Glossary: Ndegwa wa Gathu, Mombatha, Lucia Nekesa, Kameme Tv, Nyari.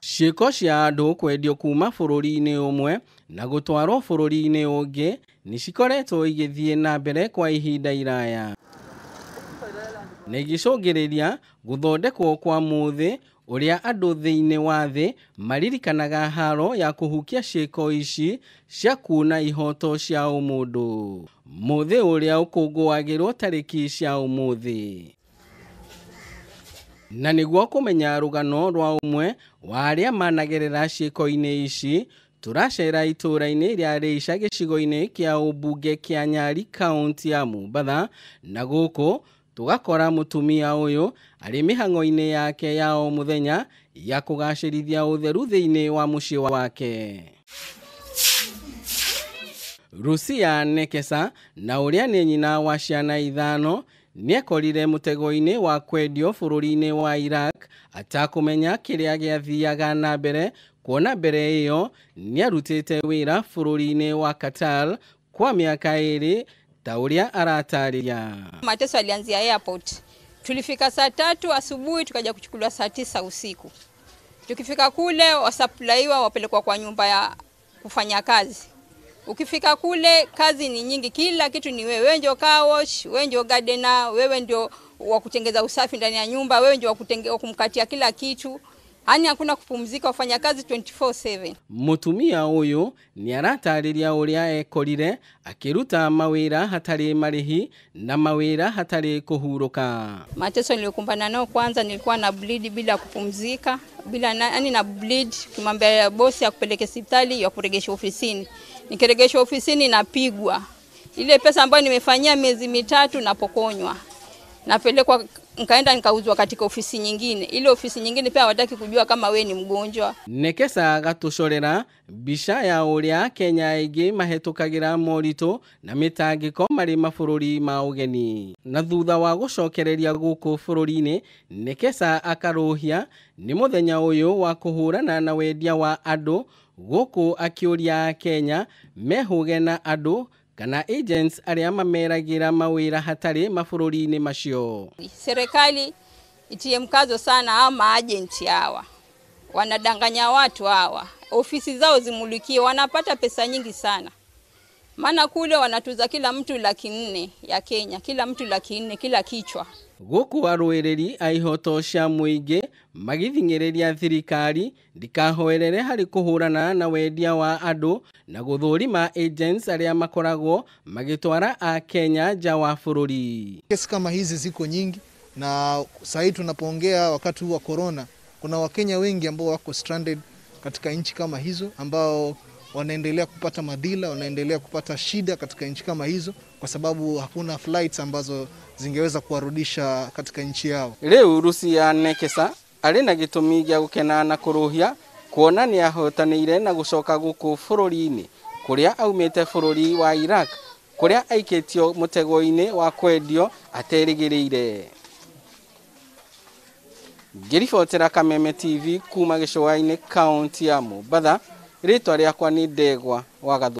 Shikosha doko ediokuma fororine omwe nagotwaro fororine oge nishikoreto igethie nambere kwa ihinda iraya negishogereria guthondekwo kwa muthe uria andu thiine wathe maririkanaga haro ya kuhukia ciiko ici cia kuna ihoto cia umundu muthe uria ukungwagirwo tariki cia umuthi na niguo kumenya rugano rwa umwe wa aria managerera ciiko-ini ici turacera itura-ini ria riisha gicigo-ini kia ubunge kia Nyari kaunti ya Mombatha na guko tugakora mutumia uyu ari mihango-ini yake ya o muthenya ya kugacirithia utheru thiini wa mucii wake. Lucia Nekesa na uria ni nyina wa ciana ithano niekorire mutego-ini wa kwendio bururi-ini wa Iraq atakumenya kiria giathiaga na mbere kuona mbere iyo niarutite wira bururi-ini wa Qatar kwa miaka iri tauria arataria. Mateso alianzia airport. Tulifika saa 3 asubuhi tukaja kuchukuliwa saa 9 usiku. Tukifika kule wasaplaiwa wapelekwa kwa nyumba ya kufanya kazi. Ukifika kule kazi ni nyingi, kila kitu ni wewe ndio car wash, wewe ndio gardener, wewe ndio wa kutengeza usafi ndani ya nyumba, wewe ndio wa kumkatia kila kitu. Ani hakuna kupumzika, wafanya kazi 24/7. Mutumia huyo ni aratariria uria ekorire akiruta mawira hatari marihi na mawira hatari kuhuruka. Mateso nilikumbana nao kwanza nilikuwa na bleed bila kupumzika, bila yani na bleed kimwambia bosi akupeleke hospitali ya kuregesha ofisini. Nikiregesha ofisini napigwa. Ile pesa ambayo nimefanyia miezi mitatu napokonywa. Napelekwa nkaenda nikauzwa katika ofisi nyingine. Ile ofisi nyingine pia hawataki kujua kama we ni mgonjwa. Nekesa gatushorera bisha ya uria Kenya ige mahetokagira morito na mitangiko mari mafururi ma ugeni. Na thutha wa gucokereria guku bururi-ini Nekesa akaruhia ni muthenya uyu wa kuhurana na wendia wa andu guku akiuria Kenya mehuge na andu kana agents aria mameragira mawira hatari mafururi-ini macio. Serikali itie mkazo sana ama agent hawa. Wanadanganya watu hawa. Ofisi zao zimulikie, wanapata pesa nyingi sana. Maana kule wanatuza kila mtu 400,000 ya Kenya, kila mtu 400,000 kila kichwa. Goku aruereri aihotosha muige magithingereria thirikari ndikahoerere hari kuhurana na wendia wa andu na guthurima agents aria makoragwo magitwara a Kenya nja wa bururi. Kesi kama hizi ziko nyingi na sasa tunapoongea wakati wa corona kuna Wakenya wengi ambao wako stranded katika nchi kama hizo, ambao wanaendelea kupata madhila, wanaendelea kupata shida katika nchi kama hizo kwa sababu hakuna flights ambazo zingeweza kuwarudisha katika nchi yao. Leo Lucia Nekesa ari na gitumi gya gukena na kuruhia kuona ni ahotanire na gucoka guku bururi-ini kuria aumite bururi wa Iraq kuria aiketio mutego-ini wa kwendio aterigireire. Ngiribotera Kameme TV kuma gicuwa-ini kaunti ya Mombatha. Ritwa riakwa ni Ndegwa wa Gathu.